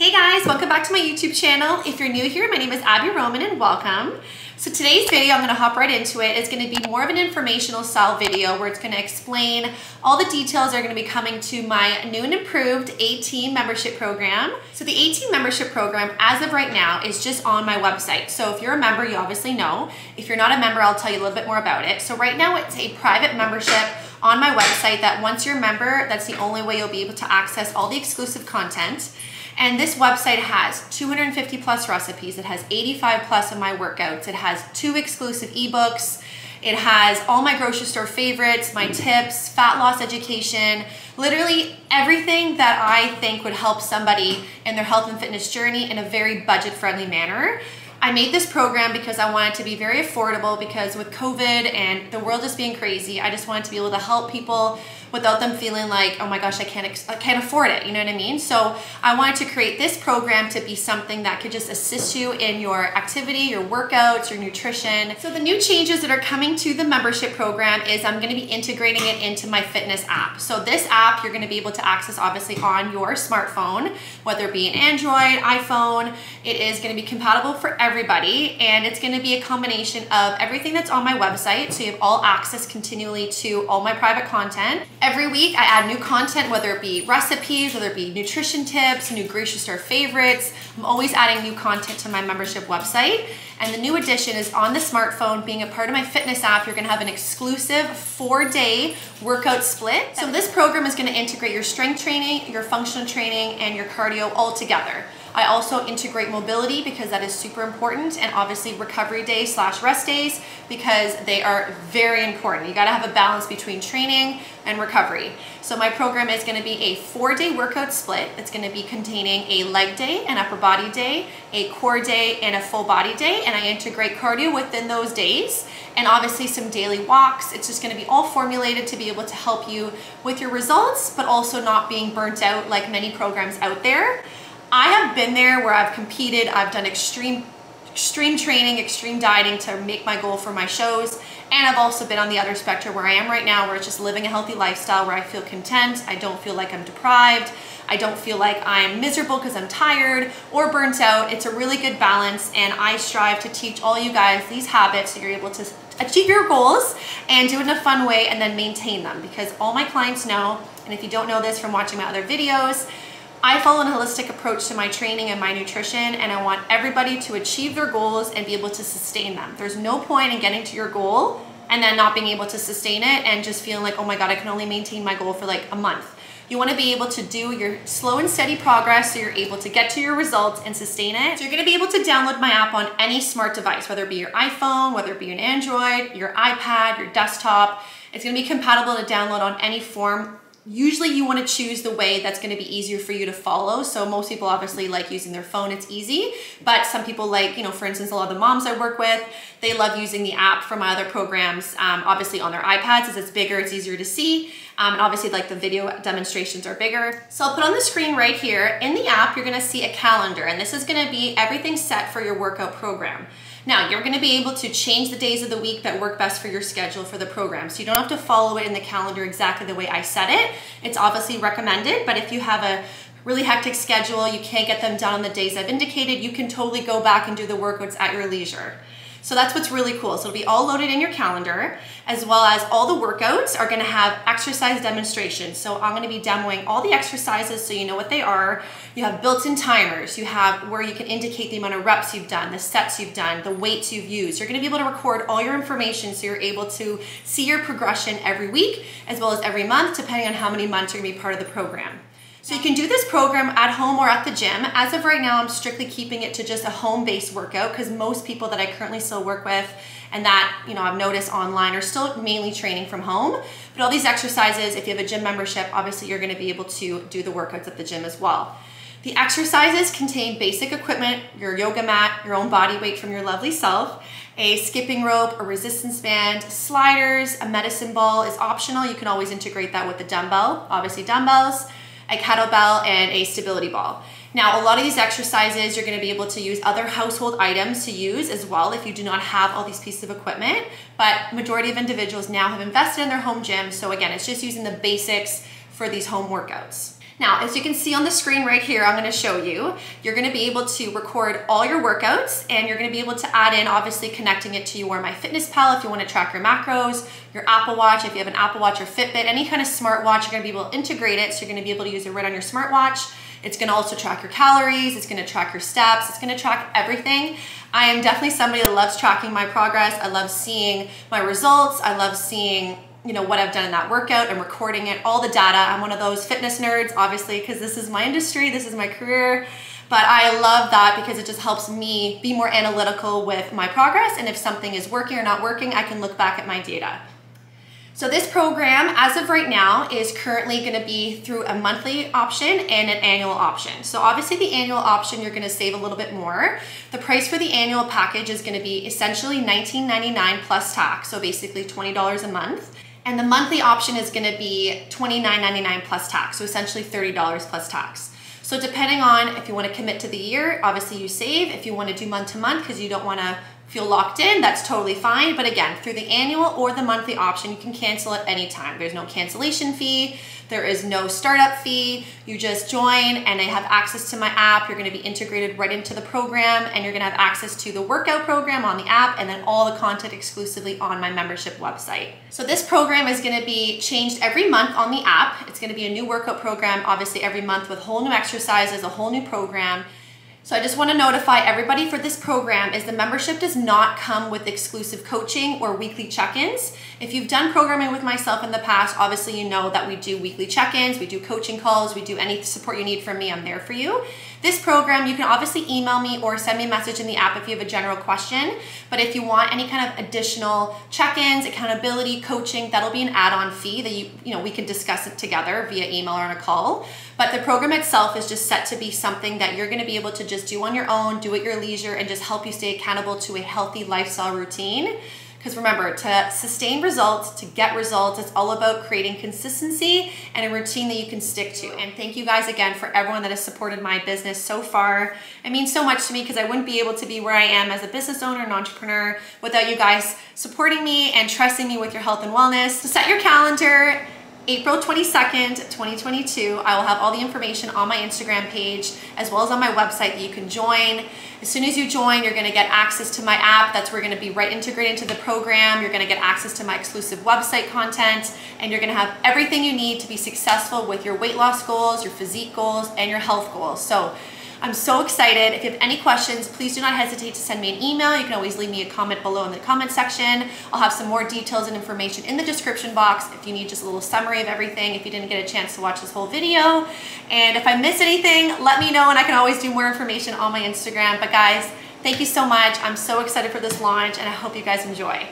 Hey guys, welcome back to my YouTube channel. If you're new here, my name is Abi Roman and welcome. So today's video, I'm gonna hop right into it. It's gonna be more of an informational style video where it's gonna explain all the details that are gonna be coming to my new and improved A Team Membership Program. So the A Team Membership Program, as of right now, is just on my website. So if you're a member, you obviously know. If you're not a member, I'll tell you a little bit more about it. So right now it's a private membership on my website that once you're a member, that's the only way you'll be able to access all the exclusive content. And this website has 250 plus recipes, it has 85 plus of my workouts, it has 2 exclusive ebooks, it has all my grocery store favorites, my tips, fat loss education, literally everything that I think would help somebody in their health and fitness journey in a very budget-friendly manner. I made this program because I wanted it to be very affordable because with COVID and the world just being crazy, I just wanted to be able to help people without them feeling like, oh my gosh, I can't afford it, you know what I mean? So I wanted to create this program to be something that could just assist you in your activity, your workouts, your nutrition. So the new changes that are coming to the membership program is I'm gonna be integrating it into my fitness app. So this app you're gonna be able to access obviously on your smartphone, whether it be an Android, iPhone. It is gonna be compatible for everybody and it's gonna be a combination of everything that's on my website, so you have all access continually to all my private content. Every week I add new content, whether it be recipes, whether it be nutrition tips, new grocery store favorites. I'm always adding new content to my membership website. And the new addition is on the smartphone, being a part of my fitness app, you're gonna have an exclusive 4-day workout split. So this program is gonna integrate your strength training, your functional training, and your cardio all together. I also integrate mobility because that is super important, and obviously recovery days / rest days because they are very important. You gotta have a balance between training and recovery. So my program is gonna be a 4-day workout split. It's gonna be containing a leg day, an upper body day, a core day, and a full body day, and I integrate cardio within those days, and obviously some daily walks. It's just gonna be all formulated to be able to help you with your results, but also not being burnt out like many programs out there. I have been there where I've competed, I've done extreme training, extreme dieting to make my goal for my shows, and I've also been on the other spectrum where I am right now, where it's just living a healthy lifestyle where I feel content, I don't feel like I'm deprived, I don't feel like I'm miserable because I'm tired or burnt out. It's a really good balance, and I strive to teach all you guys these habits so you're able to achieve your goals and do it in a fun way and then maintain them, because all my clients know, and if you don't know this from watching my other videos, I follow a holistic approach to my training and my nutrition, and I want everybody to achieve their goals and be able to sustain them. There's no point in getting to your goal and then not being able to sustain it and just feeling like, oh my God, I can only maintain my goal for like a month. You want to be able to do your slow and steady progress so you're able to get to your results and sustain it. So you're going to be able to download my app on any smart device, whether it be your iPhone, whether it be an Android, your iPad, your desktop. It's going to be compatible to download on any form. Usually you want to choose the way that's going to be easier for you to follow. So most people obviously like using their phone, it's easy, but some people like, you know, for instance, a lot of the moms I work with, they love using the app for my other programs, obviously on their iPads, as it's bigger, it's easier to see. And obviously like the video demonstrations are bigger. So I'll put on the screen right here, in the app, you're going to see a calendar, and this is going to be everything set for your workout program. Now, you're gonna be able to change the days of the week that work best for your schedule for the program. So you don't have to follow it in the calendar exactly the way I set it. It's obviously recommended, but if you have a really hectic schedule, you can't get them done on the days I've indicated, you can totally go back and do the workouts at your leisure. So that's what's really cool. So it'll be all loaded in your calendar, as well as all the workouts are gonna have exercise demonstrations. So I'm gonna be demoing all the exercises so you know what they are. You have built-in timers. You have where you can indicate the amount of reps you've done, the sets you've done, the weights you've used. You're gonna be able to record all your information so you're able to see your progression every week, as well as every month, depending on how many months you're gonna be part of the program. So you can do this program at home or at the gym. As of right now, I'm strictly keeping it to just a home-based workout because most people that I currently still work with and that, you know, I've noticed online are still mainly training from home. But all these exercises, if you have a gym membership, obviously you're going to be able to do the workouts at the gym as well. The exercises contain basic equipment, your yoga mat, your own body weight from your lovely self, a skipping rope, a resistance band, sliders, a medicine ball is optional. You can always integrate that with the dumbbell, obviously dumbbells, a kettlebell, and a stability ball. Now, a lot of these exercises, you're gonna be able to use other household items to use as well if you do not have all these pieces of equipment, but majority of individuals now have invested in their home gym, so again, it's just using the basics for these home workouts. Now, as you can see on the screen right here, I'm gonna show you, you're gonna be able to record all your workouts, and you're gonna be able to add in, obviously, connecting it to your MyFitnessPal if you wanna track your macros, your Apple Watch, if you have an Apple Watch or Fitbit, any kind of smartwatch, you're gonna be able to integrate it, so you're gonna be able to use it right on your smartwatch. It's gonna also track your calories, it's gonna track your steps, it's gonna track everything. I am definitely somebody that loves tracking my progress. I love seeing my results. I love seeing, you know, what I've done in that workout and recording it, all the data. I'm one of those fitness nerds, obviously, because this is my industry, this is my career. But I love that because it just helps me be more analytical with my progress, and if something is working or not working, I can look back at my data. So this program, as of right now, is currently gonna be through a monthly option and an annual option. So obviously the annual option, you're gonna save a little bit more. The price for the annual package is gonna be essentially $19.99 plus tax, so basically $20 a month. And the monthly option is gonna be $29.99 plus tax, so essentially $30 plus tax. So depending on if you wanna commit to the year, obviously you save. If you wanna do month to month, because you don't wanna feel locked in, that's totally fine. But again, through the annual or the monthly option, you can cancel at any time. There's no cancellation fee. There is no startup fee. You just join and they have access to my app. You're gonna be integrated right into the program, and you're gonna have access to the workout program on the app, and then all the content exclusively on my membership website. So this program is gonna be changed every month on the app. It's gonna be a new workout program, obviously every month, with whole new exercises, a whole new program. So I just want to notify everybody for this program is the membership does not come with exclusive coaching or weekly check-ins. If you've done programming with myself in the past, obviously you know that we do weekly check-ins, we do coaching calls, we do any support you need from me, I'm there for you. This program, you can obviously email me or send me a message in the app if you have a general question, but if you want any kind of additional check-ins, accountability, coaching, that'll be an add-on fee that you know we can discuss it together via email or on a call. But the program itself is just set to be something that you're going to be able to just do on your own, do at your leisure, and just help you stay accountable to a healthy lifestyle routine. Because remember, to sustain results, to get results, it's all about creating consistency and a routine that you can stick to. And thank you guys again for everyone that has supported my business so far. It means so much to me because I wouldn't be able to be where I am as a business owner and entrepreneur without you guys supporting me and trusting me with your health and wellness. So set your calendar. April 22nd, 2022, I will have all the information on my Instagram page as well as on my website that you can join. As soon as you join, you're gonna get access to my app. That's where we're gonna be right integrated into the program. You're gonna get access to my exclusive website content, and you're gonna have everything you need to be successful with your weight loss goals, your physique goals, and your health goals. So I'm so excited. If you have any questions, please do not hesitate to send me an email. You can always leave me a comment below in the comment section. I'll have some more details and information in the description box if you need just a little summary of everything, if you didn't get a chance to watch this whole video. And if I miss anything, let me know, and I can always do more information on my Instagram. But guys, thank you so much. I'm so excited for this launch, and I hope you guys enjoy.